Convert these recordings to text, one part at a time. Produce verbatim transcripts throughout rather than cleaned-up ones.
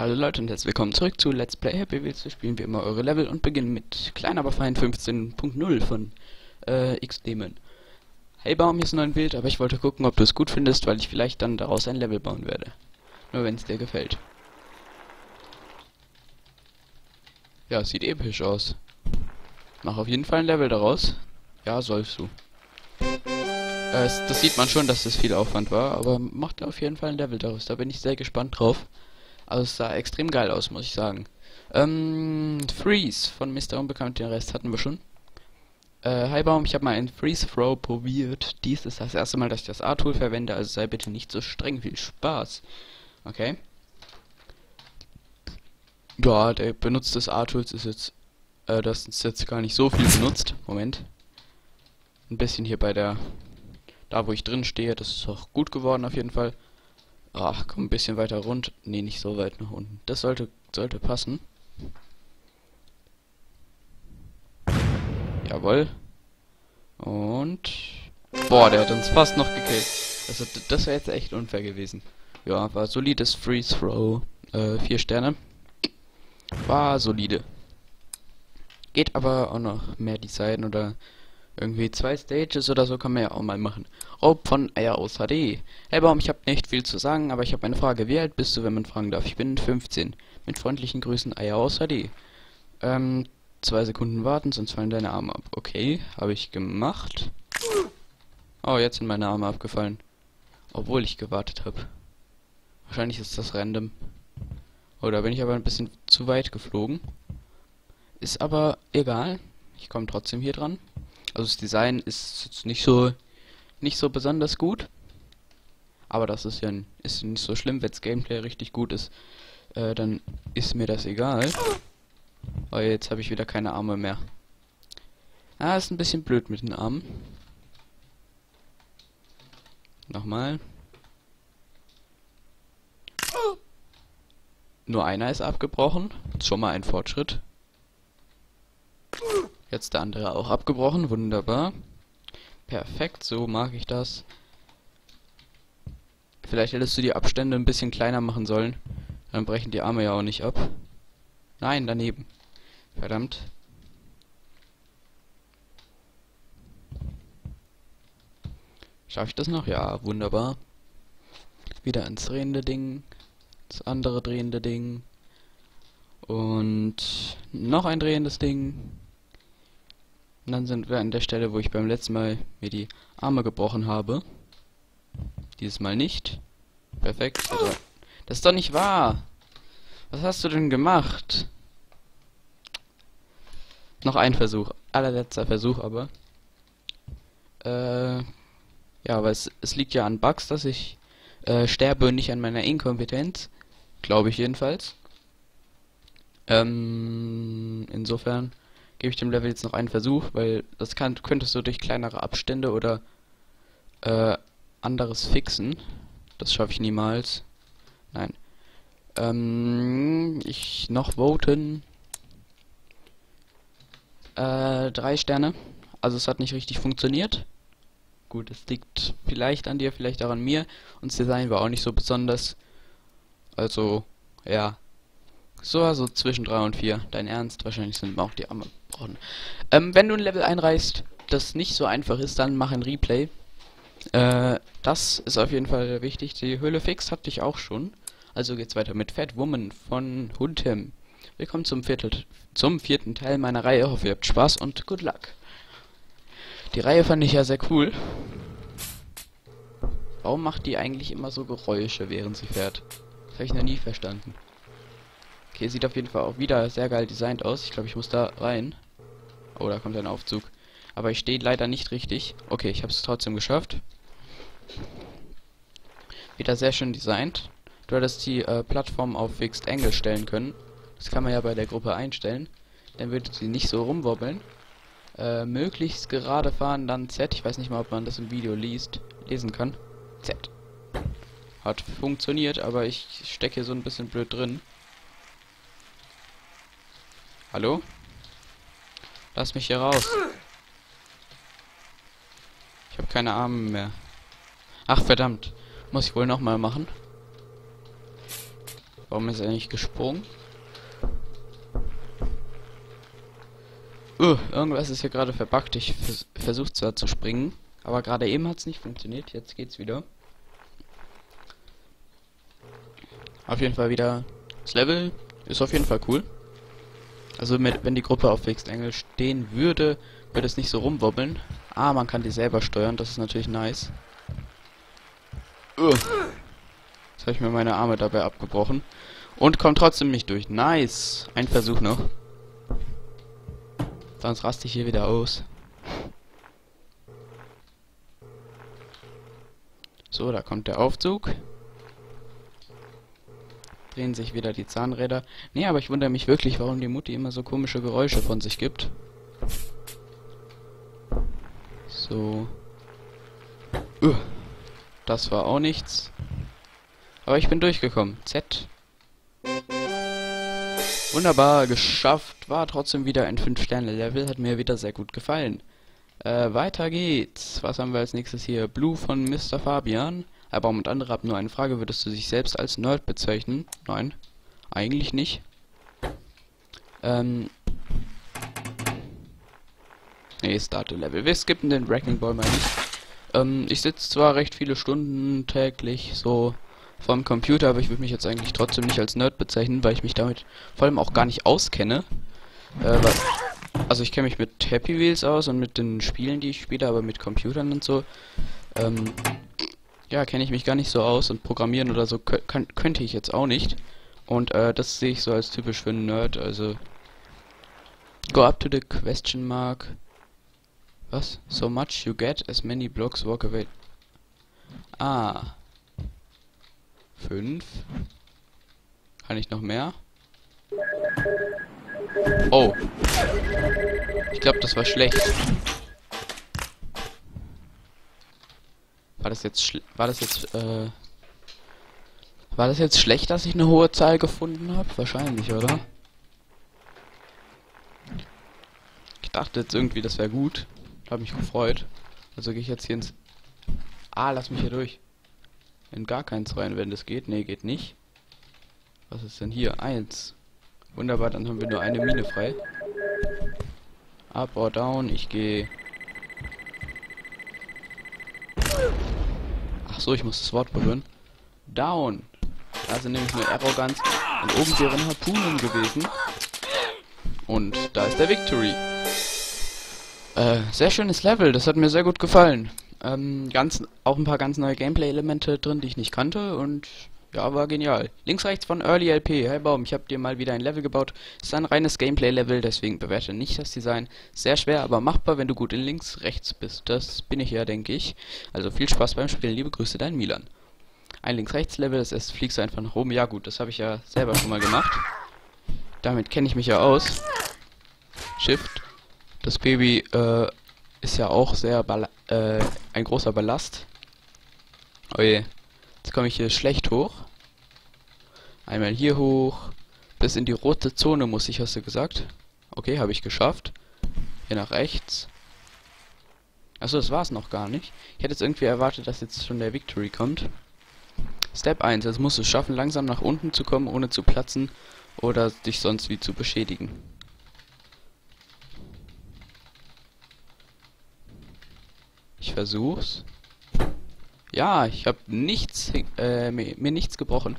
Hallo Leute und herzlich willkommen zurück zu Let's Play Happy Wheels. Wir spielen wie immer eure Level und beginnen mit klein aber fein fünfzehn Punkt null von äh, X-Demon. Hey Baum, hier ist ein neues Bild, aber ich wollte gucken, ob du es gut findest, weil ich vielleicht dann daraus ein Level bauen werde. Nur wenn es dir gefällt. Ja, sieht episch aus. Mach auf jeden Fall ein Level daraus. Ja, sollst du. Äh, das sieht man schon, dass das viel Aufwand war, aber macht auf jeden Fall ein Level daraus. Da bin ich sehr gespannt drauf. Also es sah extrem geil aus, muss ich sagen. Ähm, Freeze von Mister Unbekannt, den Rest hatten wir schon. Äh, hi Baum, ich habe mal einen Freeze-Throw probiert. Dies ist das erste Mal, dass ich das A-Tool verwende, also sei bitte nicht so streng. Viel Spaß. Okay. Ja, der Benutz des A-Tools ist jetzt... Äh, das ist jetzt gar nicht so viel benutzt. Moment. Ein bisschen hier bei der... Da, wo ich drin stehe, das ist auch gut geworden auf jeden Fall. Ach, komm, ein bisschen weiter rund. Nee, nicht so weit nach unten. Das sollte sollte passen. Jawohl. Und... Boah, der hat uns fast noch gekillt. Also, das wäre jetzt echt unfair gewesen. Ja, war solides Free Throw. Äh, vier Sterne. War solide. Geht aber auch noch mehr Design oder... Irgendwie zwei Stages oder so kann man ja auch mal machen. Rob von Ayaos H D. Hey Baum, ich habe nicht viel zu sagen, aber ich habe eine Frage. Wie alt bist du, wenn man fragen darf? Ich bin fünfzehn. Mit freundlichen Grüßen, Ayaos H D. Ähm, zwei Sekunden warten, sonst fallen deine Arme ab. Okay, habe ich gemacht. Oh, jetzt sind meine Arme abgefallen. Obwohl ich gewartet habe. Wahrscheinlich ist das random. Oh, da bin ich aber ein bisschen zu weit geflogen. Ist aber egal. Ich komme trotzdem hier dran. Also das Design ist jetzt nicht so nicht so besonders gut, aber das ist ja ist nicht so schlimm, wenn das Gameplay richtig gut ist, äh, dann ist mir das egal. Oh, jetzt habe ich wieder keine Arme mehr. Ah, ist ein bisschen blöd mit den Armen. Nochmal. Nur einer ist abgebrochen. Ist schon mal ein Fortschritt. Jetzt der andere auch abgebrochen, wunderbar. Perfekt, so mag ich das. Vielleicht hättest du die Abstände ein bisschen kleiner machen sollen. Dann brechen die Arme ja auch nicht ab. Nein, daneben. Verdammt. Schaffe ich das noch? Ja, wunderbar. Wieder ans drehende Ding. Das andere drehende Ding. Und noch ein drehendes Ding. Und dann sind wir an der Stelle, wo ich beim letzten Mal mir die Arme gebrochen habe. Dieses Mal nicht. Perfekt. Das ist doch nicht wahr! Was hast du denn gemacht? Noch ein Versuch. Allerletzter Versuch aber. Äh, ja, aber es, es liegt ja an Bugs, dass ich äh, sterbe und nicht an meiner Inkompetenz. Glaube ich jedenfalls. Ähm, insofern... Gebe ich dem Level jetzt noch einen Versuch, weil das kann, könntest du durch kleinere Abstände oder äh, anderes fixen. Das schaffe ich niemals. Nein. Ähm, ich noch voten. Äh, drei Sterne. Also es hat nicht richtig funktioniert. Gut, es liegt vielleicht an dir, vielleicht auch an mir. Und das Design war auch nicht so besonders. Also, ja. So, also zwischen drei und vier. Dein Ernst? Wahrscheinlich sind auch die Arme gebrochen. Ähm, wenn du ein Level einreichst, das nicht so einfach ist, dann mach ein Replay. Äh, das ist auf jeden Fall wichtig. Die Höhle fix hatte ich auch schon. Also geht's weiter mit Fat Woman von Huntem. Willkommen zum, Viertel, zum vierten Teil meiner Reihe. Ich hoffe, ihr habt Spaß und good luck. Die Reihe fand ich ja sehr cool. Warum macht die eigentlich immer so Geräusche, während sie fährt? Das habe ich noch nie verstanden. Okay, sieht auf jeden Fall auch wieder sehr geil designt aus. Ich glaube, ich muss da rein. Oh, da kommt ein Aufzug. Aber ich stehe leider nicht richtig. Okay, ich habe es trotzdem geschafft. Wieder sehr schön designt. Du hättest die äh, Plattform auf Fixed Angle stellen können. Das kann man ja bei der Gruppe einstellen. Dann würde sie nicht so rumwobbeln. Äh, möglichst gerade fahren, dann Z. Ich weiß nicht mal, ob man das im Video liest, lesen kann. Z. Hat funktioniert, aber ich stecke hier so ein bisschen blöd drin. Hallo? Lass mich hier raus. Ich habe keine Arme mehr. Ach verdammt. Muss ich wohl nochmal machen. Warum ist er nicht gesprungen? Uh, irgendwas ist hier gerade verbuggt. Ich vers versuche zwar zu springen, aber gerade eben hat es nicht funktioniert. Jetzt geht's wieder. Auf jeden Fall wieder. Das Level ist auf jeden Fall cool. Also mit, wenn die Gruppe auf Fixed-Engel stehen würde, würde es nicht so rumwobbeln. Ah, man kann die selber steuern. Das ist natürlich nice. Uh. Jetzt habe ich mir meine Arme dabei abgebrochen. Und kommt trotzdem nicht durch. Nice. Ein Versuch noch. Sonst raste ich hier wieder aus. So, da kommt der Aufzug. Drehen sich wieder die Zahnräder. Nee, aber ich wundere mich wirklich, warum die Mutti immer so komische Geräusche von sich gibt. So. Uh, das war auch nichts. Aber ich bin durchgekommen. Z. Wunderbar, geschafft. War trotzdem wieder ein fünf Sterne Level. Hat mir wieder sehr gut gefallen. Äh, weiter geht's. Was haben wir als nächstes hier? Blue von Mister Fabian. Aber um und andere ab nur eine Frage. Würdest du dich selbst als Nerd bezeichnen? Nein, eigentlich nicht. Ähm. Nee, Start-Level. Wir skippen den Wrecking Ball mal nicht. Ähm, ich sitze zwar recht viele Stunden täglich so vom Computer, aber ich würde mich jetzt eigentlich trotzdem nicht als Nerd bezeichnen, weil ich mich damit vor allem auch gar nicht auskenne. Äh, also ich kenne mich mit Happy Wheels aus und mit den Spielen, die ich spiele, aber mit Computern und so, ähm, ja, kenne ich mich gar nicht so aus, und programmieren oder so kann, könnte ich jetzt auch nicht. Und äh, das sehe ich so als typisch für einen Nerd, also go up to the question mark. Was? So much you get, as many blocks walk away. Ah. fünf. Kann ich noch mehr? Oh. Ich glaube, das war schlecht. War das jetzt schl war das jetzt äh war das jetzt schlecht, dass ich eine hohe Zahl gefunden habe? Wahrscheinlich, oder? Ich dachte jetzt irgendwie, das wäre gut. Habe mich gefreut. Also gehe ich jetzt hier ins Ah, lass mich hier durch. In gar keins rein, wenn das geht. Nee, geht nicht. Was ist denn hier? Eins. Wunderbar, dann haben wir nur eine Mine frei. Up or down, ich gehe. Ach so, ich muss das Wort berühren. Down. Da sind nämlich nur Arroganz und oben deren Harpunen gewesen. Und da ist der Victory. Äh, sehr schönes Level, das hat mir sehr gut gefallen. Ähm, ganz, auch ein paar ganz neue Gameplay-Elemente drin, die ich nicht kannte, und ja, war genial. Links, rechts von Early L P. Hey Baum, ich habe dir mal wieder ein Level gebaut. Ist ein reines Gameplay-Level, deswegen bewerte nicht das Design. Sehr schwer, aber machbar, wenn du gut in links, rechts bist. Das bin ich ja, denke ich. Also viel Spaß beim Spielen. Liebe Grüße, dein Milan. Ein Links-Rechts-Level, das ist, fliegst du einfach nach oben. Ja gut, das habe ich ja selber schon mal gemacht. Damit kenne ich mich ja aus. Shift. Das Baby, äh... ist ja auch sehr äh, ein großer Ballast. Oh je. Jetzt komme ich hier schlecht hoch. Einmal hier hoch. Bis in die rote Zone muss ich, hast du gesagt. Okay, habe ich geschafft. Hier nach rechts. Achso, das war es noch gar nicht. Ich hätte jetzt irgendwie erwartet, dass jetzt schon der Victory kommt. Step eins. Jetzt musst du es schaffen, langsam nach unten zu kommen, ohne zu platzen oder dich sonst wie zu beschädigen. Ich versuch's. Ja, ich habe nichts, äh, mir, mir nichts gebrochen.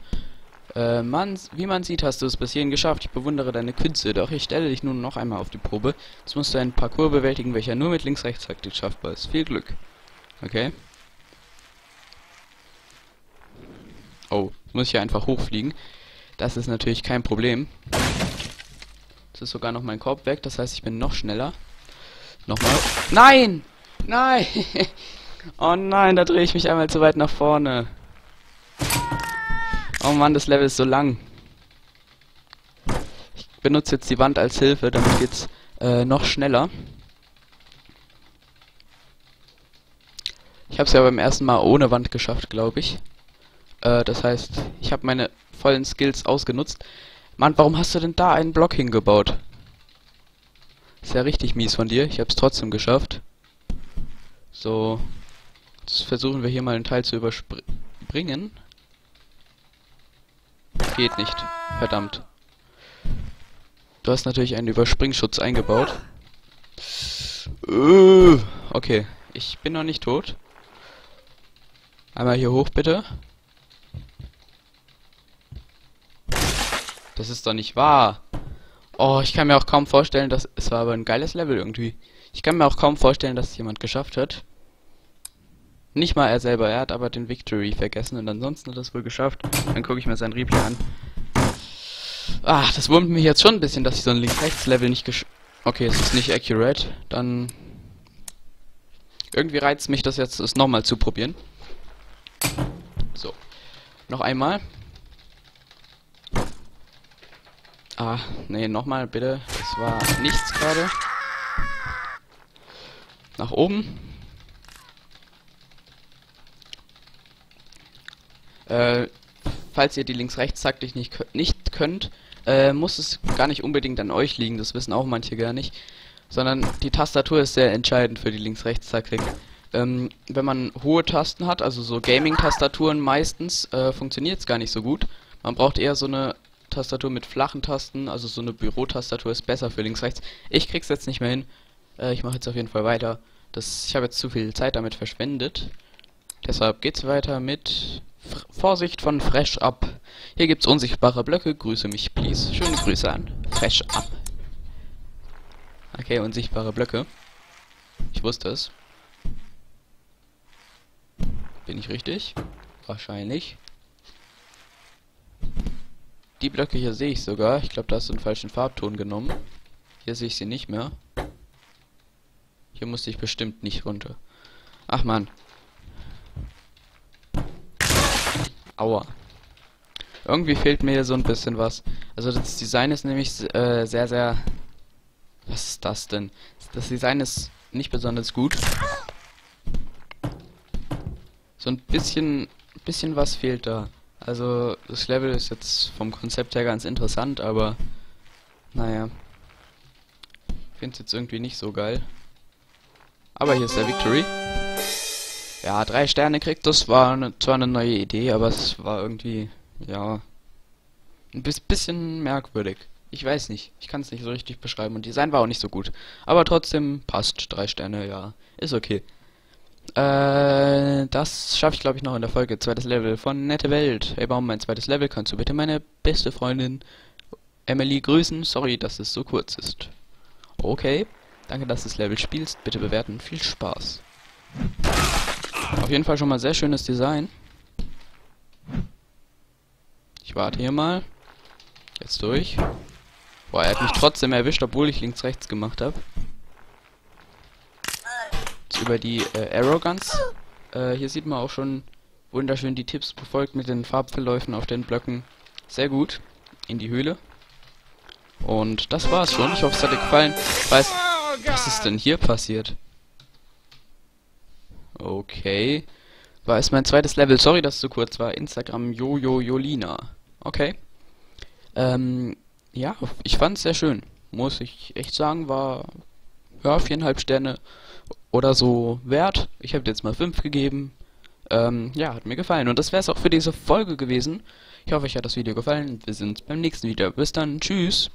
Äh, man, wie man sieht, hast du es bis hierhin geschafft. Ich bewundere deine Künste, doch ich stelle dich nun noch einmal auf die Probe. Jetzt musst du einen Parcours bewältigen, welcher nur mit Links-Rechts-Taktik schaffbar ist. Viel Glück. Okay. Oh, jetzt muss ich ja einfach hochfliegen. Das ist natürlich kein Problem. Jetzt ist sogar noch mein Korb weg, das heißt, ich bin noch schneller. Nochmal. Nein! Nein! Oh nein, da drehe ich mich einmal zu weit nach vorne. Oh Mann, das Level ist so lang. Ich benutze jetzt die Wand als Hilfe, damit geht's äh, noch schneller. Ich habe es ja beim ersten Mal ohne Wand geschafft, glaube ich. Äh, das heißt, ich habe meine vollen Skills ausgenutzt. Mann, warum hast du denn da einen Block hingebaut? Ist ja richtig mies von dir. Ich habe es trotzdem geschafft. So, jetzt versuchen wir hier mal einen Teil zu überspringen. Geht nicht. Verdammt. Du hast natürlich einen Überspringschutz eingebaut. Äh, okay, ich bin noch nicht tot. Einmal hier hoch, bitte. Das ist doch nicht wahr. Oh, ich kann mir auch kaum vorstellen, dass... Es war aber ein geiles Level irgendwie. Ich kann mir auch kaum vorstellen, dass es jemand geschafft hat. Nicht mal er selber. Er hat aber den Victory vergessen und ansonsten hat er es wohl geschafft. Dann gucke ich mir sein Replay an. Ach, das wurmt mich jetzt schon ein bisschen, dass ich so ein Links-Rechts-Level nicht gesch... Okay, es ist nicht accurate. Dann... Irgendwie reizt mich das jetzt, es nochmal zu probieren. So. Noch einmal. Ah, nee, nochmal bitte. Das war nichts gerade. Nach oben. Äh, falls ihr die Links-Rechts-Taktik nicht, nicht könnt, äh, muss es gar nicht unbedingt an euch liegen. Das wissen auch manche gar nicht. Sondern die Tastatur ist sehr entscheidend für die Links-Rechts-Taktik. Ähm, wenn man hohe Tasten hat, also so Gaming-Tastaturen meistens, äh, funktioniert es gar nicht so gut. Man braucht eher so eine Tastatur mit flachen Tasten, also so eine Bürotastatur ist besser für links-rechts. Ich krieg's jetzt nicht mehr hin. Äh, ich mache jetzt auf jeden Fall weiter. Das, ich habe jetzt zu viel Zeit damit verschwendet. Deshalb geht's weiter mit F Vorsicht von Fresh Up. Hier gibt's unsichtbare Blöcke. Grüße mich, please. Schöne Grüße an Fresh Up. Okay, unsichtbare Blöcke. Ich wusste es. Bin ich richtig? Wahrscheinlich. Die Blöcke hier sehe ich sogar. Ich glaube, da hast du einen falschen Farbton genommen. Hier sehe ich sie nicht mehr. Hier musste ich bestimmt nicht runter. Ach man. Aua. Irgendwie fehlt mir hier so ein bisschen was. Also das Design ist nämlich äh, sehr, sehr... Was ist das denn? Das Design ist nicht besonders gut. So ein bisschen... bisschen was fehlt da. Also, das Level ist jetzt vom Konzept her ganz interessant, aber naja. Ich finde es jetzt irgendwie nicht so geil. Aber hier ist der Victory. Ja, drei Sterne kriegt, das war ne, zwar eine neue Idee, aber es war irgendwie, ja, ein bisschen merkwürdig. Ich weiß nicht, ich kann es nicht so richtig beschreiben und Design war auch nicht so gut. Aber trotzdem passt, drei Sterne, ja, ist okay. Äh, das schaffe ich glaube ich noch in der Folge. Zweites Level von Nette Welt. Hey Baum, mein zweites Level. Kannst du bitte meine beste Freundin Emily grüßen? Sorry, dass es so kurz ist. Okay. Danke, dass du das Level spielst. Bitte bewerten. Viel Spaß. Auf jeden Fall schon mal sehr schönes Design. Ich warte hier mal. Jetzt durch. Boah, er hat mich trotzdem erwischt, obwohl ich links-rechts gemacht habe. Über die äh, Arrow Guns. Äh, hier sieht man auch schon wunderschön die Tipps befolgt mit den Farbverläufen auf den Blöcken. Sehr gut. In die Höhle. Und das war's schon. Ich hoffe, es hat dir gefallen. Weiß, was ist denn hier passiert? Okay. War es mein zweites Level. Sorry, dass es so kurz war. Instagram Jojo Jolina. Okay. Ähm, ja, ich fand's sehr schön. Muss ich echt sagen, war... Ja, viereinhalb Sterne oder so wert. Ich habe jetzt mal fünf gegeben. Ähm, ja, hat mir gefallen. Und das wäre es auch für diese Folge gewesen. Ich hoffe, euch hat das Video gefallen. Wir sehen uns beim nächsten Video. Bis dann. Tschüss.